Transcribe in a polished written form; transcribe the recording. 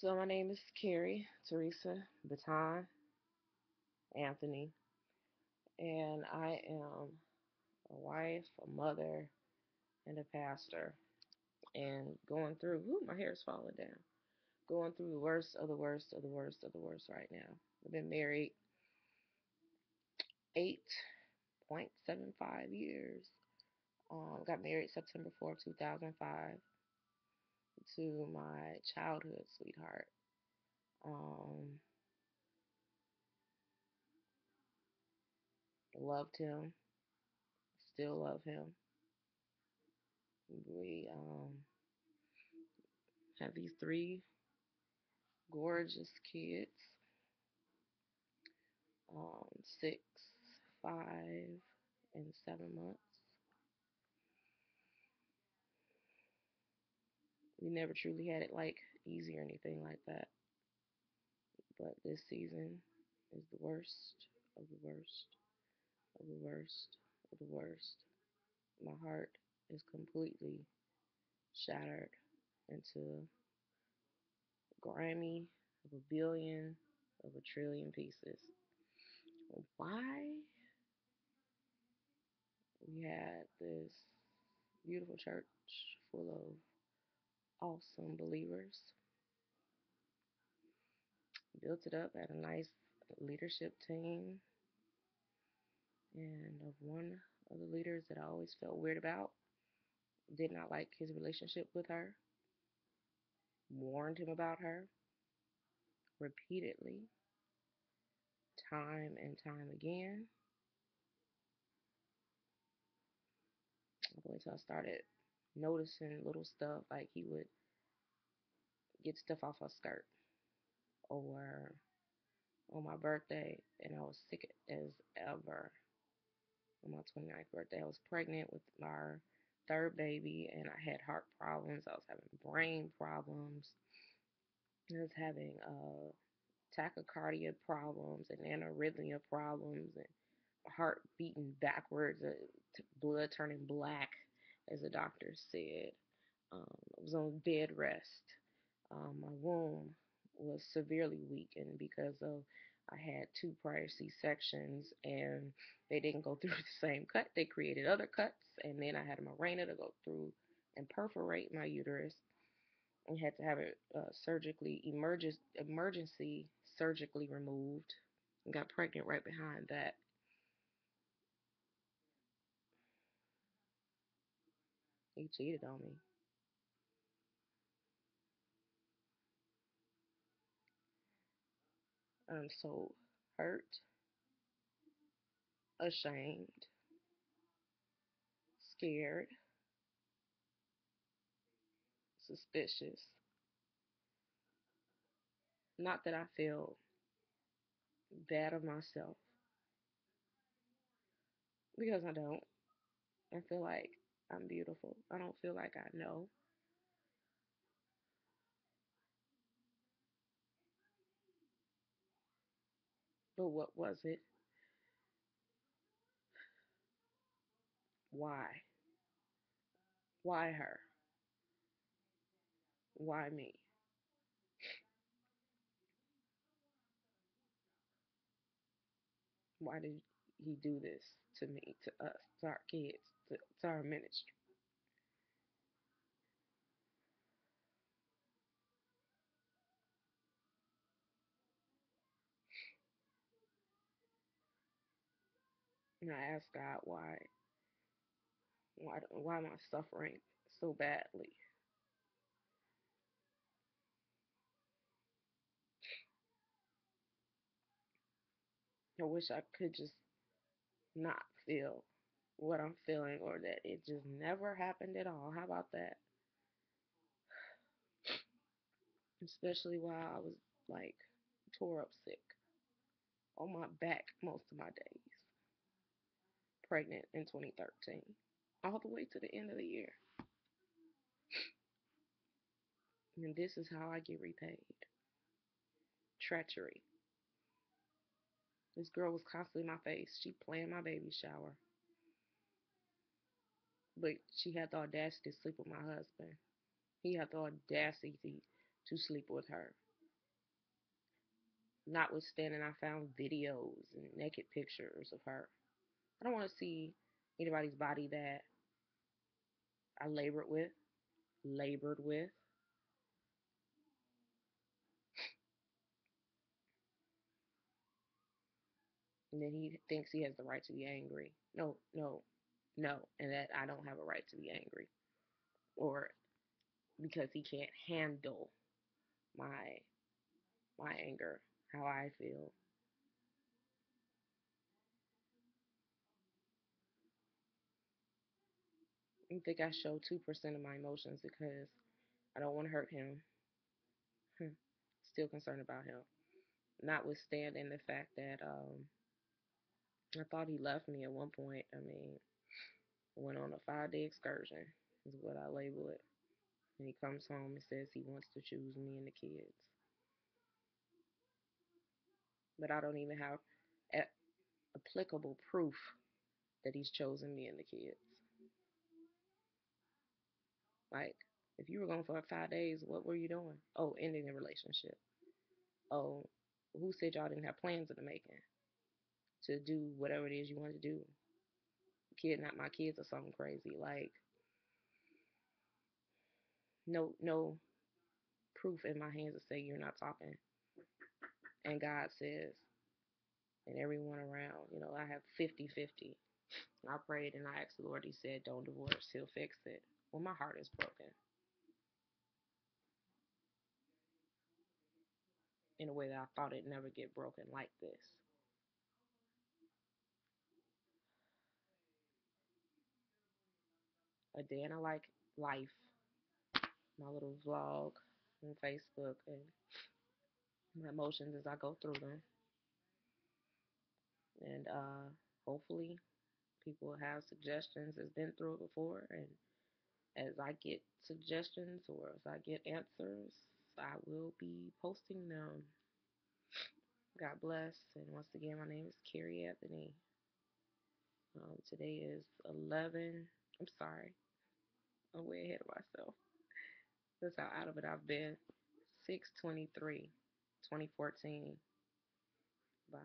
So my name is Carrie Teresa Baton Anthony, and I am a wife, a mother, and a pastor, and going through, my hair is falling down, going through the worst of the worst of the worst of the worst right now. I've been married 8.75 years. Got married September 4th, 2005 to my childhood sweetheart. Loved him. Still love him. We have these three gorgeous kids. 6, 5, and 7 months. We never truly had it like easy or anything like that. But this season is the worst of the worst of the worst of the worst. My heart is completely shattered into grimy of a billion of a trillion pieces. Why? We had this beautiful church full of awesome believers. Built it up, had a nice leadership team. And one of the leaders that I always felt weird about, did not like his relationship with her. Warned him about her repeatedly, time and time again. Wait till I started noticing little stuff, like he would get stuff off her skirt, or on my birthday, and I was sick as ever. On my 29th birthday, I was pregnant with our third baby, and I had heart problems. I was having brain problems. I was having tachycardia problems and anorrhythmia problems, and my heart beating backwards, blood turning black, as the doctor said. I was on bed rest. My womb was severely weakened because of I had 2 prior C-sections, and they didn't go through the same cut. They created other cuts, and then I had a Mirena to go through and perforate my uterus, and had to have it emergency surgically removed, and got pregnant right behind that. He cheated on me. I'm so hurt, ashamed, scared, suspicious. Not that I feel bad of myself, because I don't. I feel like I'm beautiful. I don't feel like I know. But what was it? Why? Why her? Why me? Why did he do this to me, to us, to our kids, to our ministry? And I asked God, why am I suffering so badly? I wish I could just not feel what I'm feeling, or that it just never happened at all. How about that? Especially while I was like tore up sick on my back most of my days. Pregnant in 2013, all the way to the end of the year. And this is how I get repaid. Treachery. This girl was constantly in my face. She planned my baby shower. But she had the audacity to sleep with my husband. He had the audacity to sleep with her. notwithstanding I found videos and naked pictures of her. I don't want to see anybody's body that I labored with. And then he thinks he has the right to be angry. No, and that I don't have a right to be angry. Or because he can't handle my anger, how I feel. I think I show 2% of my emotions because I don't want to hurt him. Still concerned about him. Notwithstanding the fact that I thought he left me at one point. I mean, went on a 5-day excursion is what I label it. And he comes home and says he wants to choose me and the kids. But I don't even have applicable proof that he's chosen me and the kids. Like, if you were gone for 5 days, what were you doing? Oh, ending the relationship. Oh, who said y'all didn't have plans in the making to do whatever it is you want to do? Kidnap my kids or something crazy. Like, no proof in my hands to say you're not talking. And God says, and everyone around, you know, I have 50-50. I prayed and I asked the Lord, he said, don't divorce, he'll fix it. Well, my heart is broken in a way that I thought it'd never get broken like this. A day in a like life, my little vlog on Facebook, and my emotions as I go through them. And hopefully people have suggestions that's been through it before, and as I get suggestions or as I get answers, I will be posting them. God bless. And once again, my name is Carrie Anthony. Today is 11. I'm sorry. I'm way ahead of myself. That's how out of it I've been. 6/23/2014. Bye.